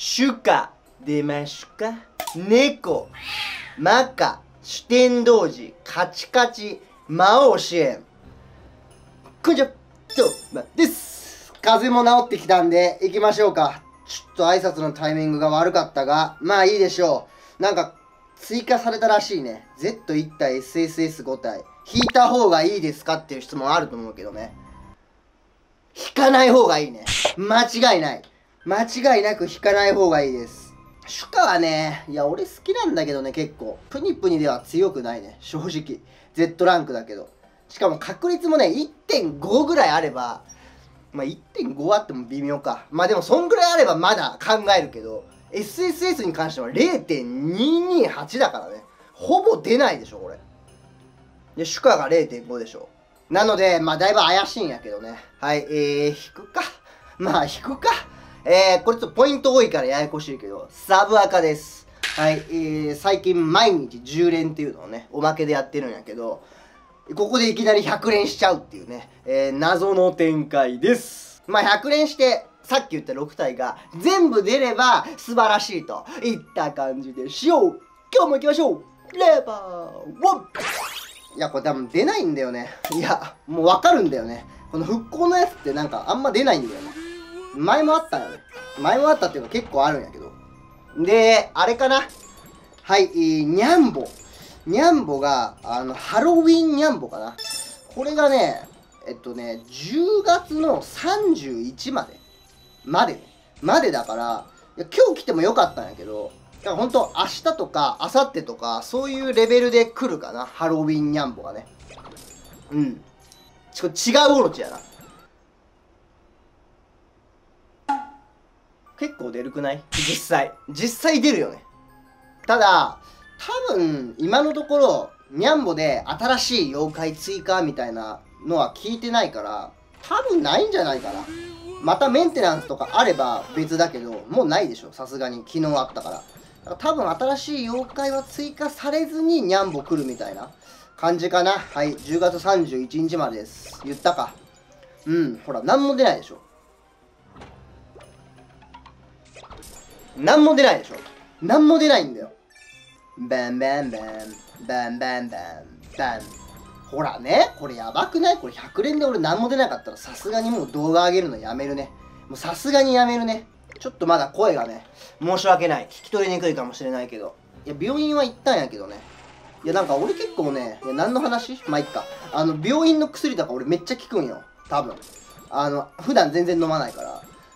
主家出ましゅか、猫マカ酒天童子カチカチ魔王支援。こんにちは、とまです。風邪も治ってきたんで行きましょうか。ちょっと挨拶のタイミングが悪かったが、まあいいでしょう。なんか追加されたらしいね。 Z1 体 SSS5 体引いた方がいいですかっていう質問あると思うけどね、引かない方がいいね。間違いなく引かない方がいいです。主家はね、いや俺好きなんだけどね、結構プニプニでは強くないね、正直。 Z ランクだけど、しかも確率もね 1.5 ぐらいあれば、まあ 1.5 あっても微妙か、まあでもそんぐらいあればまだ考えるけど、 SSS に関しては 0.228 だからね、ほぼ出ないでしょこれで。主家が 0.5 でしょ。なのでまあだいぶ怪しいんやけどね。はい、引くか、まあ引くか。これちょっとポイント多いからややこしいけど、サブアカです。はい、最近毎日10連っていうのをね、おまけでやってるんやけど、ここでいきなり100連しちゃうっていうね、謎の展開です。まあ、100連して、さっき言った6体が全部出れば素晴らしいといった感じでしよう。今日も行きましょう。レバーワン。いや、これ多分出ないんだよね。いや、もうわかるんだよね。この復興のやつってなんかあんま出ないんだよね。前もあったよね。前もあったっていうか結構あるんやけど。で、あれかな。はい、ニャンボ。ニャンボが、ハロウィンニャンボかな。これがね、10月の31までだから、今日来てもよかったんやけど、だからほんと明日とか明後日とか、そういうレベルで来るかな。ハロウィンニャンボがね。うん。違うオロチやな。結構出るくない？実際出るよね。ただ多分今のところニャンボで新しい妖怪追加みたいなのは聞いてないから、多分ないんじゃないかな。またメンテナンスとかあれば別だけど、もうないでしょさすがに。昨日あったから。だから多分新しい妖怪は追加されずにニャンボ来るみたいな感じかな。はい、10月31日までです。言ったか。うん、ほら何も出ないでしょ。何も出ないんだよ。バンバンバンバンバンバンバン。ほらね、これやばくない？これ100連で俺何も出なかったらさすがにもう動画上げるのやめるね。もうさすがにやめるね。ちょっとまだ声がね、申し訳ない。聞き取りにくいかもしれないけど。いや、病院は行ったんやけどね。いや、なんか俺結構ね、いや何の話？まあいっか。病院の薬とか俺めっちゃ効くんよ。多分。普段全然飲まないか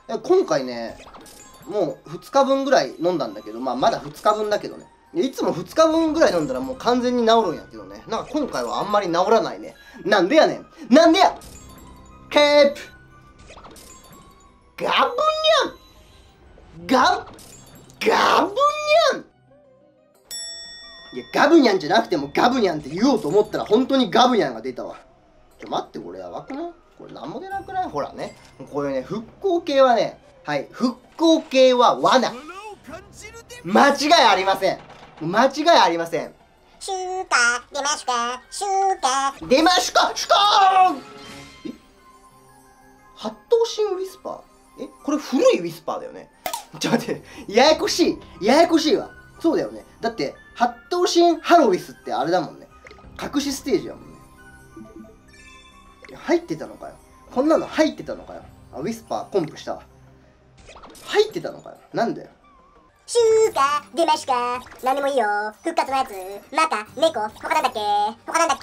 ら。今回ね、もう2日分ぐらい飲んだんだけど、まあまだ2日分だけどね。いつも2日分ぐらい飲んだらもう完全に治るんやけどね。なんか今回はあんまり治らないね。なんでやねん。なんでや。ケープガブニャン。ガブニャン。いや、ガブニャンじゃなくてもガブニャンって言おうと思ったら本当にガブニャンが出たわ。ちょ、待って、これやばくない？これなんも出なくない？ほらね、こういうね、復興系はね、はい、復興系は罠。間違いありません。間違いありません。シューカー出ましゅか、シューカー出ましゅか、シュカー。え、八頭身ウィスパー。え、これ古いウィスパーだよね。ちょっと待って、ややこしい。ややこしいわ。そうだよね。だって八頭身ハロウィスってあれだもんね、隠しステージやもんね。入ってたのかよ。こんなの入ってたのかよ。あ、ウィスパーコンプしたわ。入ってたのかよ。なんだよ。シューカー出ましゅか。何でもいいよ。復活のやつ。マカ、猫、他なんだっけ。あとなんだっ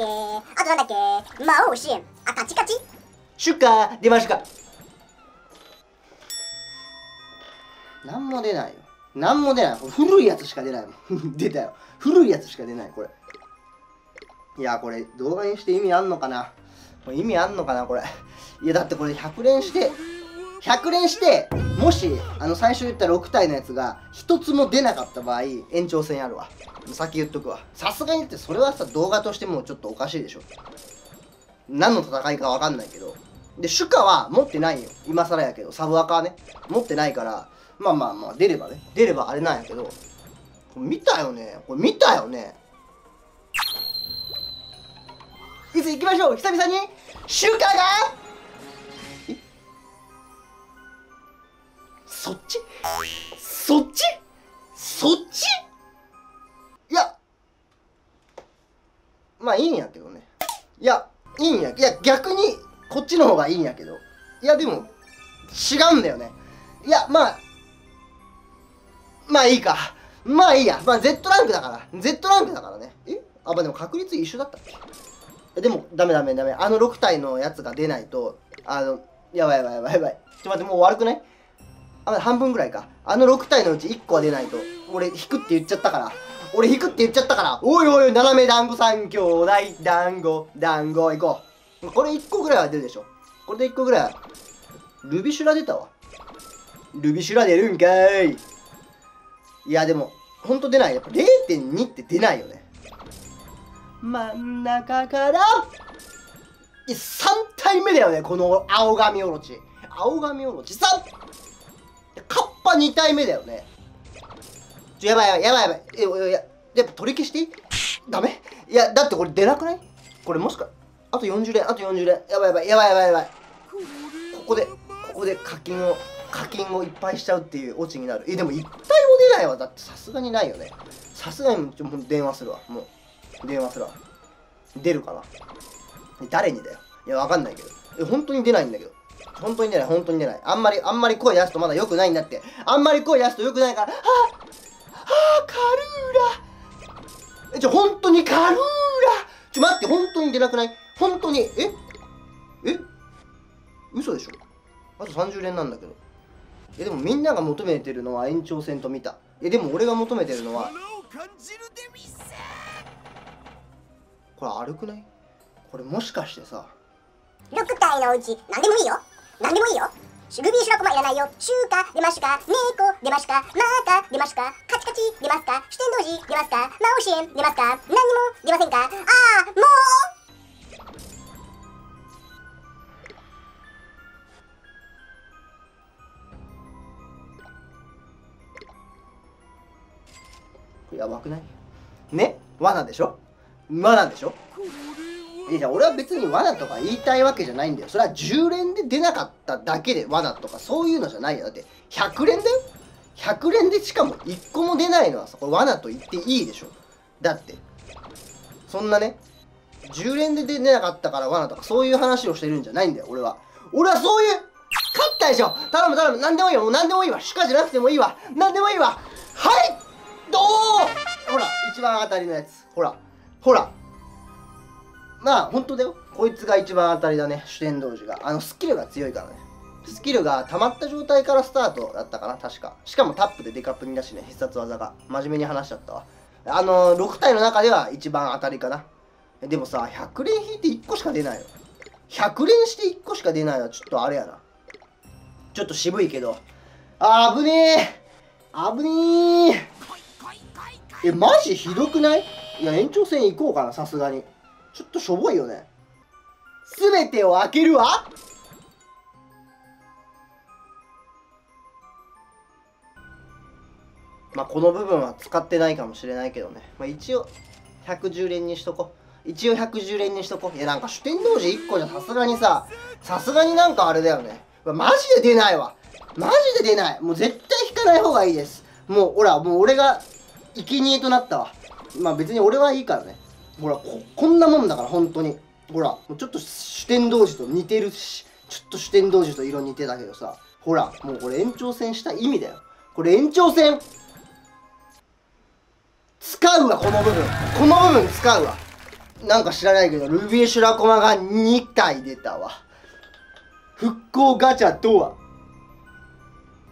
け。魔王支援。あ、カチカチ。シューカー出ましゅか。なんも出ないよ。なんも出ない。古いやつしか出ないもん。出たよ。古いやつしか出ない、これ。いや、これ動画にして意味あんのかな。これ意味あんのかな、これ。いや、だってこれ100連して、もし最初言った6体のやつが1つも出なかった場合、延長戦やるわ。先言っとくわ。さすがにってそれはさ、動画としてもちょっとおかしいでしょ。何の戦いかわかんないけど。で、主家は持ってないよ。今更やけど、サブアカはね、持ってないから、まあまあまあ、出ればね。出ればあれなんやけど、これ見たよね。いつ行きましょう。久々に主家がそっちそっちいや、まあいいんやけどね。いや、逆にこっちの方がいいんやけど。いや、でも、違うんだよね。いや、まあいいか。まあいいや。まあ Z ランクだから。Z ランクだからね。あ、まあでも確率一緒だった。でも、ダメ。あの6体のやつが出ないと、やばい。ちょっと待って、もう悪くない？あ、半分ぐらいか。あの6体のうち1個は出ないと。俺引くって言っちゃったから。おい、斜め団子3兄弟、団子、行こう。これ1個ぐらいは出るでしょ。これで1個ぐらい。ルビシュラ出たわ。ルビシュラ出るんかーい。いや、でも、ほんと出ない。やっぱ 0.2 って出ないよね。真ん中から、3体目だよね、この青髪おろち。青髪おろち 3！ カッパ2体目だよね。やばい。やっぱ取り消していい？ダメ？いや、だってこれ出なくない？これもしか、あと40連。やばい。ここで課金をいっぱいしちゃうっていうオチになる。でも1体も出ないわ。だってさすがにないよね。さすがにもう電話するわ。出るかな？誰にだよ。いや、わかんないけど。本当に出ないんだけど。本当に出ない。あんまり声出すとまだ良くないんだって。から、カルーラ。本当にカルーラ。待って、本当に出なくない？本当に。嘘でしょ。あと30連なんだけど。でもみんなが求めてるのは延長戦と見た。でも俺が求めてるのは。これ悪くない？これもしかしてさ。6体のうち何でもいいよ。ルビーシュラコマいらないよ。シューカ出ましゅか、ネコ出ましゅか、マーカ出ましゅか、カチカチ出ますか、シテンドージ出ますか、マオシエン出ますか、何にも出ませんか。もうやばくないね。罠でしょ。いや、俺は別に罠とか言いたいわけじゃないんだよ。それは10連で出なかっただけで罠とかそういうのじゃないよ。だって100連だよ。100連でしかも1個も出ないのはさ、これ罠と言っていいでしょ。だってそんなね、10連で出なかったから罠とかそういう話をしてるんじゃないんだよ。俺はそういう勝ったでしょ。頼む。何でもいいわ。しかじゃなくてもいいわ。何でもいいわ。はいどう、ほら一番当たりのやつ。ほらまあ本当だよ。こいつが一番当たりだね。主天童子がスキルが強いからね。スキルが溜まった状態からスタートだったかな、確か。しかもタップでデカプリだしね、必殺技が。真面目に話しちゃったわ。6体の中では一番当たりかな。でもさ、100連引いて1個しか出ないよ。100連して1個しか出ないのはちょっとあれやな。ちょっと渋いけど。あぶねえ。マジひどくない？いや、延長戦行こうかな、さすがに。ちょっとしょぼいよね。すべてを開けるわ。まあこの部分は使ってないかもしれないけどね。まあ一応110連にしとこう。いや、なんか主天童子1個じゃさすがになんかあれだよね。マジで出ないわ。もう絶対引かない方がいいです。もう俺が生贄となったわ。まあ別に俺はいいからね。ほら、こんなもんだから、本当に。ほら、ちょっと主天童子と似てるし、ちょっと主天童子と色似てたけどさ、ほら、もうこれ延長戦した意味だよ。これ延長戦使うわ、この部分使うわ。なんか知らないけど、ルビーシュラコマが2体出たわ。復興ガチャとは。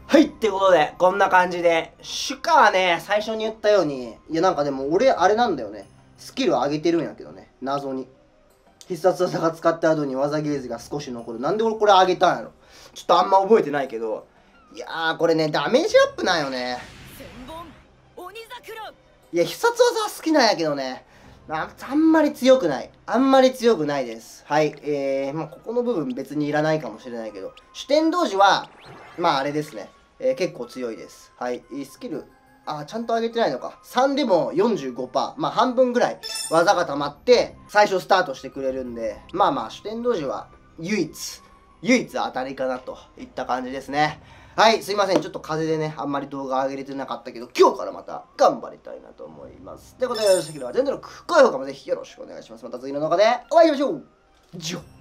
はい、ってことで、こんな感じで、シュカはね、最初に言ったように、いや、なんかでも俺、あれなんだよね。スキル上げてるんやけどね、謎に。必殺技が使った後に技ゲージが少し残る。なんで俺これ上げたんやろ。ちょっとあんま覚えてないけど。いやー、これね、ダメージアップなんよね。いや、必殺技は好きなんやけどね。あんまり強くないです。はい。まあ、ここの部分別にいらないかもしれないけど。主天童子は、まああれですね。結構強いです。はい。スキル。ちゃんと上げてないのか。3でも 45%。まあ、半分ぐらい技が溜まって、最初スタートしてくれるんで、まあ主天童子は唯一当たりかなといった感じですね。はい、すいません。ちょっと風邪でね、あんまり動画上げれてなかったけど、今日からまた頑張りたいなと思います。ということで、よろしければ、チャンネルの高評価もぜひよろしくお願いします。また次の動画でお会いしましょう。じゃあ。